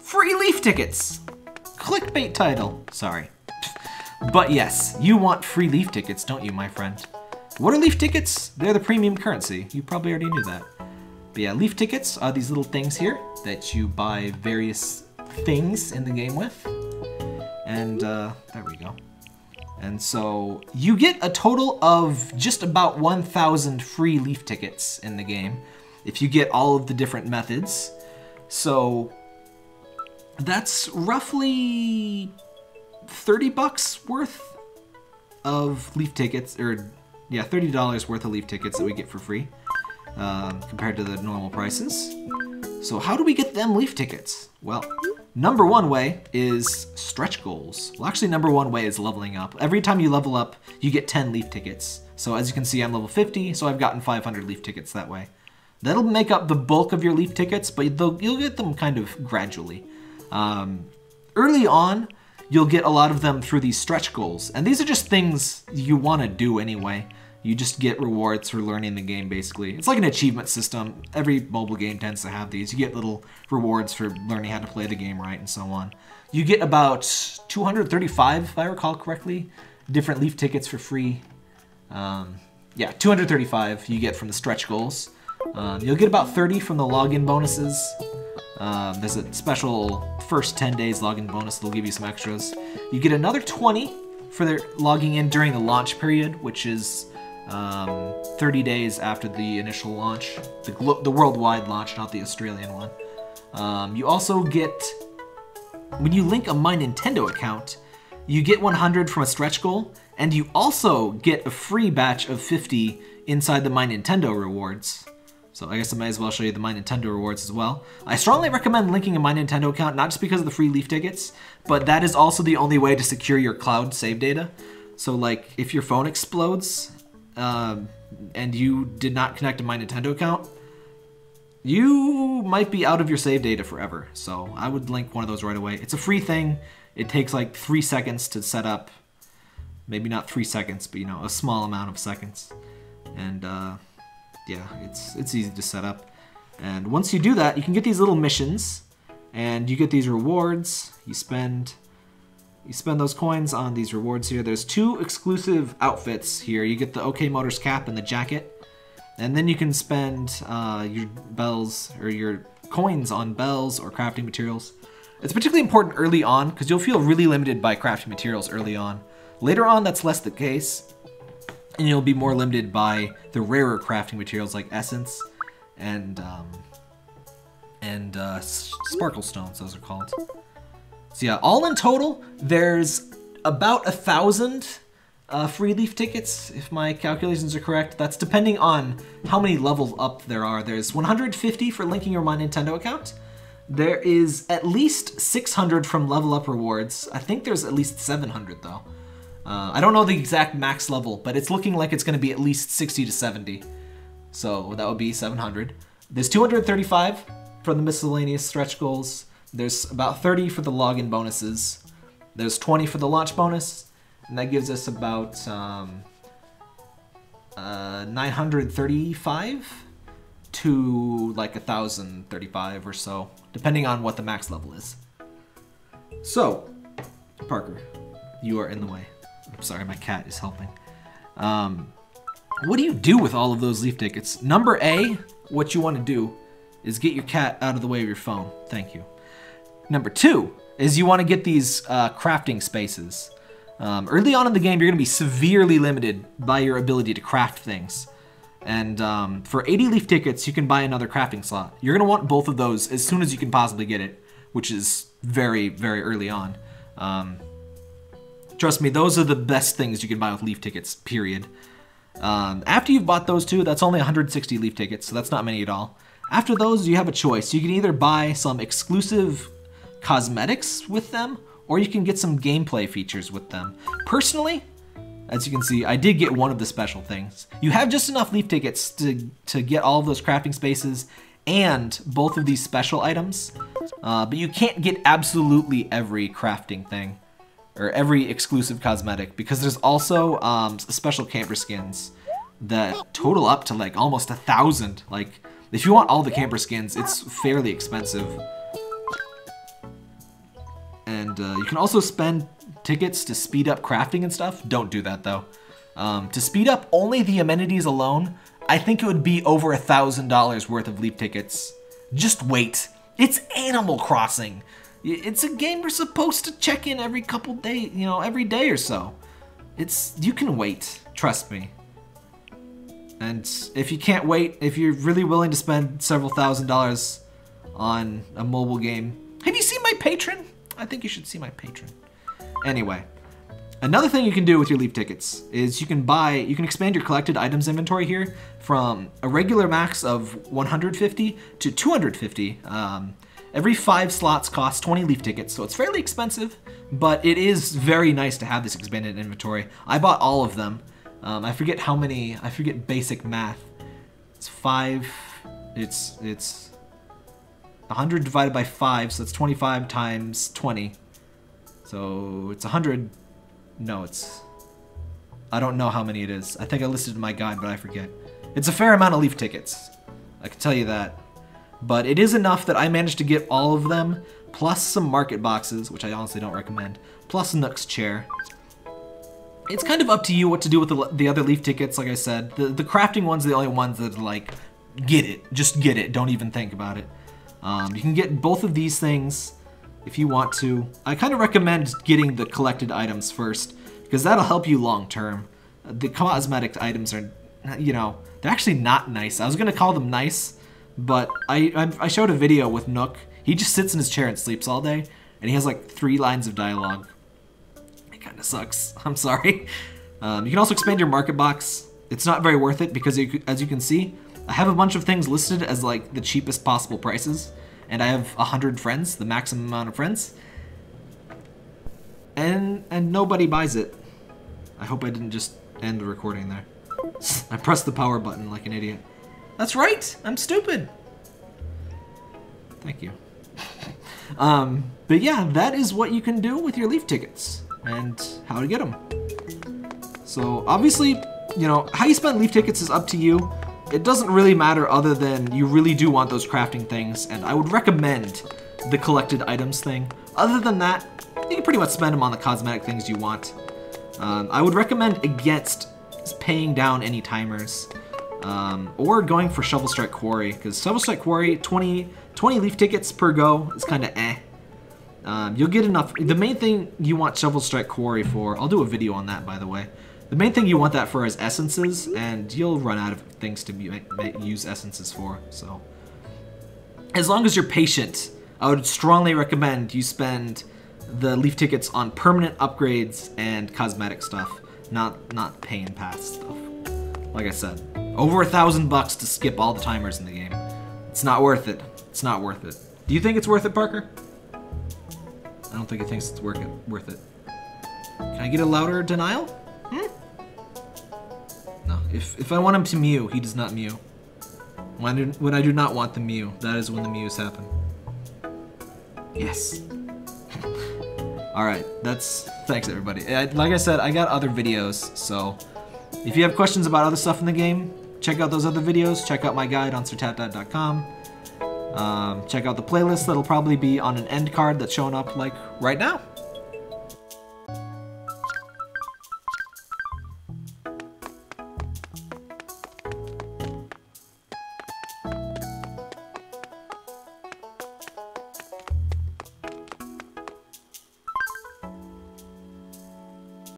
Free Leaf Tickets! Clickbait title. Sorry. But yes, you want free Leaf Tickets, don't you, my friend? What are Leaf Tickets? They're the premium currency. You probably already knew that. But yeah, Leaf Tickets are these little things here that you buy various things in the game with. And there we go. And so you get a total of just about 1,000 free Leaf Tickets in the game if you get all of the different methods. So that's roughly 30 bucks worth of Leaf Tickets, or yeah, $30 worth of Leaf Tickets that we get for free compared to the normal prices. So how do we get them Leaf Tickets? Well, number one way is stretch goals. Well, actually, number one way is leveling up. Every time you level up, you get 10 Leaf Tickets. So as you can see, I'm level 50, so I've gotten 500 Leaf Tickets that way. That'll make up the bulk of your Leaf Tickets, but you'll get them kind of gradually. Early on, you'll get a lot of them through these stretch goals. And these are just things you want to do anyway. You just get rewards for learning the game, basically. It's like an achievement system. Every mobile game tends to have these. You get little rewards for learning how to play the game right and so on. You get about 235, if I recall correctly, different Leaf Tickets for free. Yeah, 235 you get from the stretch goals. You'll get about 30 from the login bonuses. There's a special first 10 days login bonus that'll give you some extras. You get another 20 for their logging in during the launch period, which is 30 days after the initial launch, the worldwide launch, not the Australian one. You also get, when you link a My Nintendo account, you get 100 from a stretch goal, and you also get a free batch of 50 inside the My Nintendo rewards. So I guess I might as well show you the My Nintendo rewards as well. I strongly recommend linking a My Nintendo account, not just because of the free Leaf Tickets, but that is also the only way to secure your cloud save data. So like, if your phone explodes and you did not connect to My Nintendo account, you might be out of your save data forever. So I would link one of those right away. It's a free thing. It takes like 3 seconds to set up. Maybe not 3 seconds, but you know, a small amount of seconds. And yeah, it's easy to set up. And once you do that, you can get these little missions and you get these rewards. You spend those coins on these rewards here. There's 2 exclusive outfits here. You get the OK Motors cap and the jacket. And then you can spend your bells or your coins on bells or crafting materials. It's particularly important early on because you'll feel really limited by crafting materials early on. Later on, that's less the case. And you'll be more limited by the rarer crafting materials like essence and Sparkle Stones, those are called. So yeah, all in total, there's about 1,000 free Leaf Tickets, if my calculations are correct. That's depending on how many levels up there are. There's 150 for linking your My Nintendo account. There is at least 600 from level up rewards. I think there's at least 700 though. I don't know the exact max level, but it's looking like it's going to be at least 60 to 70. So that would be 700. There's 235 for the miscellaneous stretch goals. There's about 30 for the login bonuses. There's 20 for the launch bonus. And that gives us about 935 to like 1,035 or so, depending on what the max level is. So, Parker, you are in the way. I'm sorry, my cat is helping. What do you do with all of those Leaf Tickets? Number A, what you want to do is get your cat out of the way of your phone. Thank you. Number 2 is you want to get these crafting spaces. Early on in the game, you're going to be severely limited by your ability to craft things. And for 80 Leaf Tickets, you can buy another crafting slot. You're going to want both of those as soon as you can possibly get it, which is very, very early on. Trust me, those are the best things you can buy with Leaf Tickets, period. After you've bought those 2, that's only 160 Leaf Tickets, so that's not many at all. After those, you have a choice. You can either buy some exclusive cosmetics with them, or you can get some gameplay features with them. Personally, as you can see, I did get one of the special things. You have just enough Leaf Tickets to get all of those crafting spaces and both of these special items, but you can't get absolutely every crafting thing, or every exclusive cosmetic, because there's also special camper skins that total up to like almost 1,000. Like, if you want all the camper skins, it's fairly expensive. And you can also spend tickets to speed up crafting and stuff. Don't do that though. To speed up only the amenities alone, I think it would be over $1,000 worth of Leaf Tickets. Just wait. It's Animal Crossing. It's a game we're supposed to check in every couple days, you know, every day or so. It's, you can wait, trust me. And if you can't wait, if you're really willing to spend several $1,000 on a mobile game, have you seen my patron? I think you should see my patron. Anyway, another thing you can do with your Leaf Tickets is you can expand your collected items inventory here from a regular max of 150 to 250. Every 5 slots costs 20 Leaf Tickets, so it's fairly expensive, but it is very nice to have this expanded inventory. I bought all of them. I forget how many, I forget basic math. It's 5, it's 100 divided by 5, so it's 25 times 20. So it's 100, no, it's, I don't know how many it is. I think I listed in my guide, but I forget. It's a fair amount of Leaf Tickets, I can tell you that. But it is enough that I managed to get all of them, plus some market boxes, which I honestly don't recommend, plus Nook's chair. It's kind of up to you what to do with the other Leaf Tickets, like I said. The crafting ones are the only ones that are like, get it, just get it, don't even think about it. You can get both of these things if you want to. I kind of recommend getting the collected items first, because that'll help you long term. The cosmetic items are, you know, they're actually not nice. I was going to call them nice, but I showed a video with Nook. He just sits in his chair and sleeps all day, and he has like 3 lines of dialogue. It kind of sucks. I'm sorry. You can also expand your market box. It's not very worth it because, as you can see, I have a bunch of things listed as like the cheapest possible prices, and I have 100 friends, the maximum amount of friends, and nobody buys it. I hope I didn't just end the recording there. I pressed the power button like an idiot. That's right, I'm stupid. Thank you. But yeah, that is what you can do with your Leaf Tickets and how to get them. So obviously, you know, how you spend Leaf Tickets is up to you. It doesn't really matter other than you really do want those crafting things, and I would recommend the collected items thing. Other than that, you can pretty much spend them on the cosmetic things you want. I would recommend against paying down any timers. Or going for Shovelstrike Quarry, because Shovelstrike Quarry, 20 Leaf Tickets per go is kind of eh. You'll get enough. The main thing you want Shovelstrike Quarry for, I'll do a video on that by the way. The main thing you want that for is essences, and you'll run out of things to use essences for, so. As long as you're patient, I would strongly recommend you spend the Leaf Tickets on permanent upgrades and cosmetic stuff, not paying past stuff, like I said. Over $1,000 to skip all the timers in the game. It's not worth it. It's not worth it. Do you think it's worth it, Parker? I don't think he thinks it's worth it. Can I get a louder denial? Hmm? No. If I want him to mew, he does not mew. When I do not want the mew, that is when the mews happen. Yes. Alright, thanks everybody. Like I said, I got other videos, so if you have questions about other stuff in the game, check out those other videos, check out my guide on SerTapTap.com. Check out the playlist that'll probably be on an end card that's showing up like right now.